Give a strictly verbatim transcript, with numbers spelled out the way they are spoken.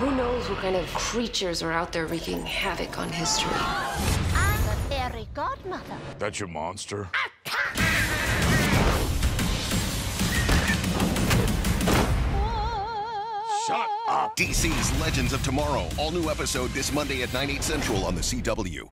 Who knows what kind of creatures are out there wreaking havoc on history? I'm the fairy godmother. That's your monster? Shut up! D C's Legends of Tomorrow. All new episode this Monday at nine, eight central on The C W.